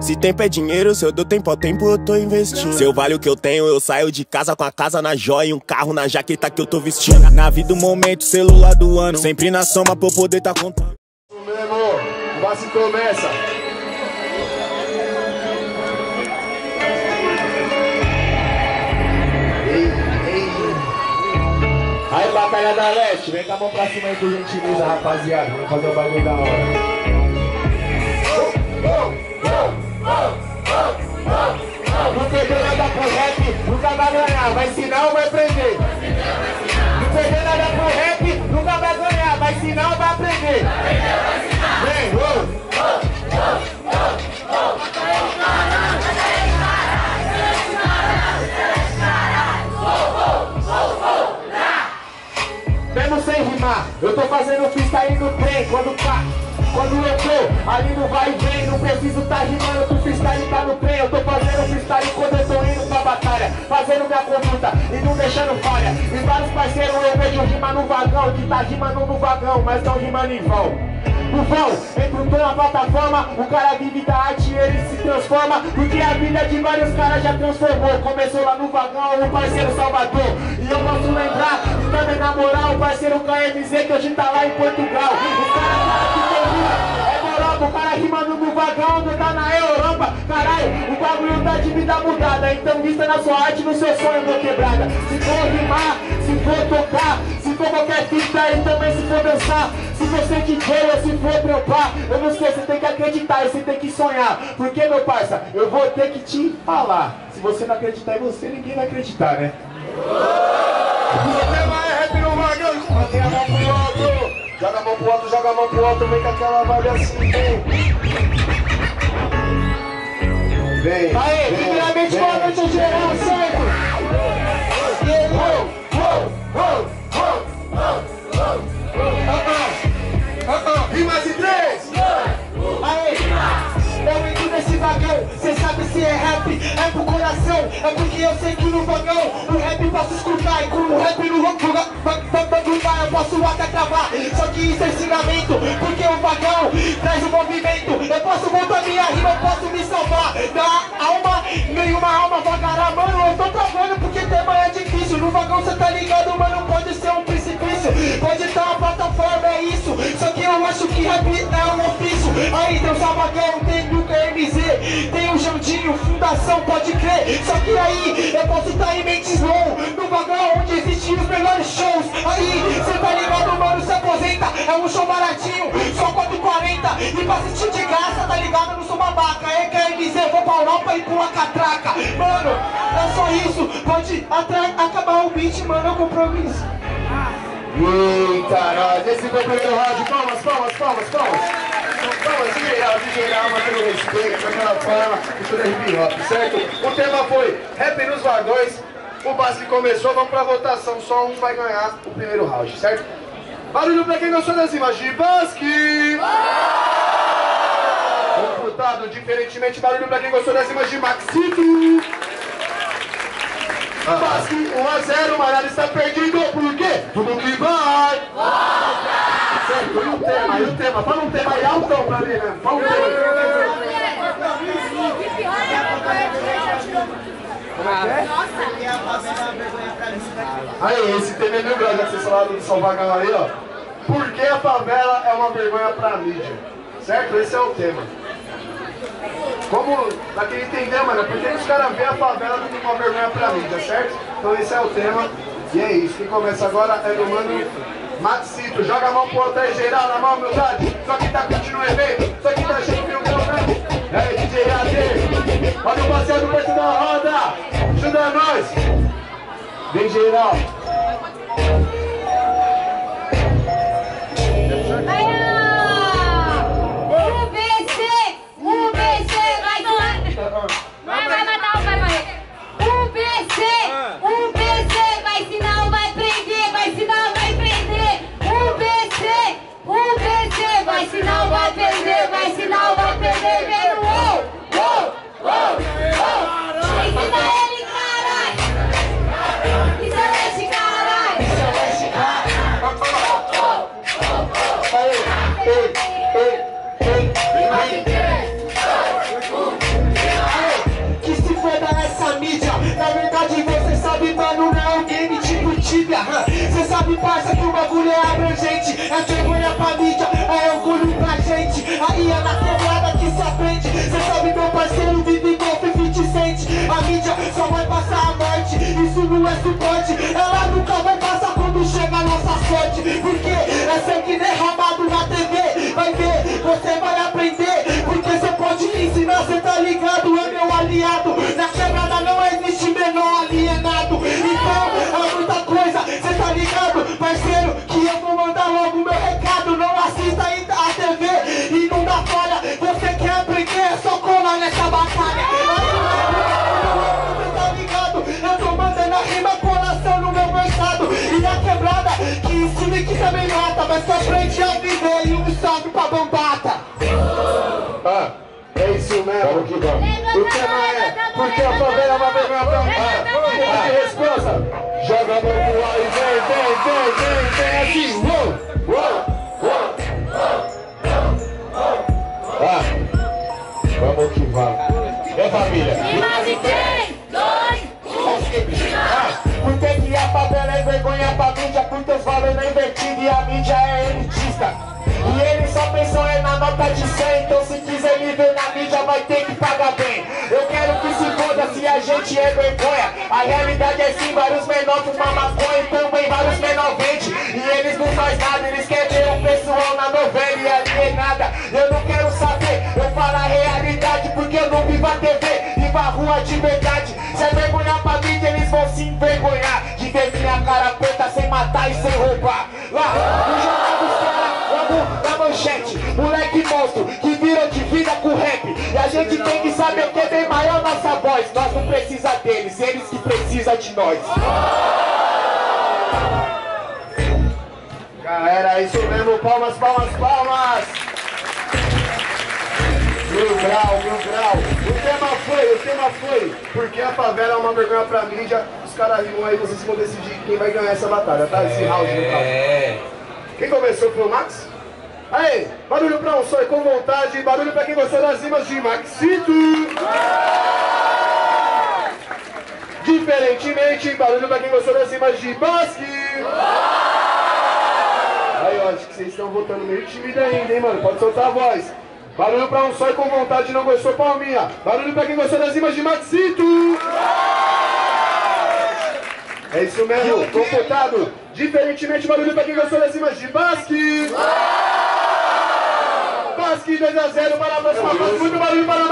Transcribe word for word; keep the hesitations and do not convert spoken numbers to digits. Se tempo é dinheiro, se eu dou tempo ao tempo, eu tô investindo. Se eu valho o que eu tenho, eu saio de casa com a casa na joia e um carro na jaqueta que eu tô vestindo. Na vida o momento, celular do ano, sempre na soma pra eu poder tá contando. Meu amor, o Bask começa. Aí, Batalha da Leste, vem com a mão pra cima aí, por gentileza, rapaziada. Vamos fazer o bagulho da hora. Não perdeu nada pro rap, nunca vai ganhar, vai ensinar ou vai aprender. Não perdeu nada pro rap, nunca vai ganhar, vai ensinar ou vai aprender. Vem, vou! Mesmo sem rimar, eu tô fazendo pista aí no trem, quando pá. Quando eu tô ali no vai e vem, não preciso tá rimando, o freestyle tá no trem. Eu tô fazendo freestyle quando eu tô indo pra batalha, fazendo minha conduta e não deixando falha. E vários parceiros eu vejo rima no vagão, que tá rimando no vagão, mas não rimando em vão. No vão, entre o tom a plataforma, o cara vive da arte e ele se transforma, porque a vida de vários caras já transformou. Começou lá no vagão, o parceiro Salvador, e eu posso lembrar, e também na moral, o parceiro K M Z que hoje tá lá em Portugal. O cara o cara rimando no vagão, não tá na Europa. Caralho, o bagulho tá de vida mudada. Então vista na sua arte, no seu sonho, meu quebrada. Se for rimar, se for tocar, se for qualquer fita e também se for dançar, se você D J ou se for trampar, eu não sei, você tem que acreditar e você tem que sonhar. Porque, meu parça, eu vou ter que te falar, se você não acreditar em você, ninguém vai acreditar, né? Você vai rap no vagão, mantém a mão pro outro. Joga a mão pro alto, joga a mão pro alto, vem com aquela vibe assim, vem. Vem, aê, vem, primeiramente, vem. Boa noite, geral, certo? Rimas em três! Aê, eu entro nesse vagão, cê sabe se é rap, é pro coração. É porque eu sei que no vagão, o rap posso escutar, e como o rap no eu posso até travar, só que isso é ensinamento, porque o vagão traz o movimento. Eu posso voltar minha rima, eu posso me salvar da alma, nenhuma alma vagará. Mano, eu tô travando porque tema é difícil. No vagão cê tá ligado, mano, pode ser um precipício, pode estar uma plataforma, é isso. Só que eu acho que rap é um ofício. Aí tem o Salvador, tem o K M Z, tem o Jandinho, Fundação, pode crer. Só que aí eu posso estar em mentes low, no vagão onde existem os melhores shows. Aí cê tá ligado, mano, se aposenta. É um show baratinho, só quatro e quarenta. E pra assistir de graça, tá ligado, eu não sou babaca. É K M Z, vou pra Europa e pula catraca. Mano, é só isso. Pode acabar o beat, mano, é um compromisso. Eita, nós, esse foi o primeiro round. Palmas, palmas, palmas, palmas. Palmas de geral, de geral, mantendo o respeito, com aquela palma, e tudo é hip hop, certo? O tema foi rap nos vagões. O Bask começou, vamos pra votação, só um vai ganhar o primeiro round, certo? Barulho pra quem gostou das rimas de Bask! Computado, diferentemente, barulho pra quem gostou das rimas de Maxito! Ah. Bask um a zero, o Maralho está perdido, por quê? Tudo que vai! Volta! Certo, e o tema, e o tema, fala um tema aí altão pra mim, né? Fala um tema! Nossa. Aí, esse tema é mil graus, já que vocês falaram de salvar a galera aí, ó. Por que a favela é uma vergonha pra mídia? Certo? Esse é o tema. Como, pra quem entender, mano, por que os caras veem a favela como uma vergonha pra mídia, certo? Então esse é o tema, e é isso. Quem começa agora é do mano Maxito. Joga a mão pro outro aí, geral, na mão, humildade. Só quem tá curtindo o evento, só quem tá achando que o meu grau. E aí, D J A D, olha o passeio do preço da roda. Ajuda nós! Vem, geral! O B C! O B C vai ensinar! Vai, vai matar ou vai morrer! O B C! O B C vai ensinar ou vai prender! Vai ensinar ou vai prender! O B C! O B C vai ensinar ou vai perder! Vai ensinar ou vai perder! Vem no gol! Gol! Gol! Gol! Ensina ele! Isso é Cê sabe, parça, que o bagulho é abrangente. É vergonha pra mídia, é orgulho pra gente. Aí é na quebrada que se aprende. Cê sabe, meu parceiro, vive igual fifty cent. A mídia só vai passar a morte, isso não é suporte. Ela nunca vai passar quando chega a nossa sorte. Porque é sangue derramado na T V. Vai ver, você vai aprender. Porque cê pode ensinar, cê tá ligado, é meu aliado. Na quebrada não existe menor alienado. Então, é muita coisa, cê tá ligado, parceiro, que eu vou mandar logo meu recado. Não assista a T V e não dá falha. Você quer aprender, é só colar nessa batalha. Aí, cê tá ligado, eu tô mandando a rima, coração no meu mercado. E a quebrada, que ensina e que também mata. Mas só frente a viver e um salve pra bombata. Ah, é isso mesmo, vamos que vamos. O tema é porque a favela vai pegar a favela. A resposta, joga a mão pro ar e vem, vem, vem, vem, vem aqui. Uou, uou, uou, uou. Ah, vamos que vamos. É família. E mais em três, dois, um. Ah, porque que a favela é vergonha pra mídia, porque os valores é invertido e a mídia é elitista. E ele só pensou é na nota de cem. Então se quiser viver na mídia vai ter que pagar bem. Eu quero que se foda se a gente é vergonha. A realidade é sim, vários menores fumam maconha e também vários menores vendem. E eles não fazem nada, eles querem ver o pessoal na novela e alienada. Eu não quero saber, eu falo a realidade porque eu não vivo a T V, vivo a rua de verdade. Se é vergonhar pra mídia eles vão se envergonhar de ver minha cara preta sem matar e sem roubar. Lá no jornal dos caras, na manchete, moleque monstro que vira de vida com rap. E a gente tem que saber que é bem maior nossa voz. Nós não precisa deles, eles que precisam de nós. Galera, é isso mesmo, palmas, palmas, palmas. Mil grau, mil grau. O tema foi, o tema foi porque a favela é uma vergonha pra mídia. Os caras rimam aí, vocês vão decidir quem vai ganhar essa batalha, tá? Esse round no caso. Quem começou foi o Max? Aí, barulho pra um só e com vontade, barulho pra quem gostou das rimas de Maxito! Ah! Diferentemente, barulho pra quem gostou das rimas de Bask! Ah! Aí, ó, acho que vocês estão votando meio tímido ainda, hein, mano? Pode soltar a voz! Barulho pra um só e com vontade, não gostou, palminha! Barulho pra quem gostou das rimas de Maxito! Ah! É isso mesmo, tô votado! Diferentemente, barulho pra quem gostou das rimas de Bask! Bask dois a zero para a próxima fase, muito barulho para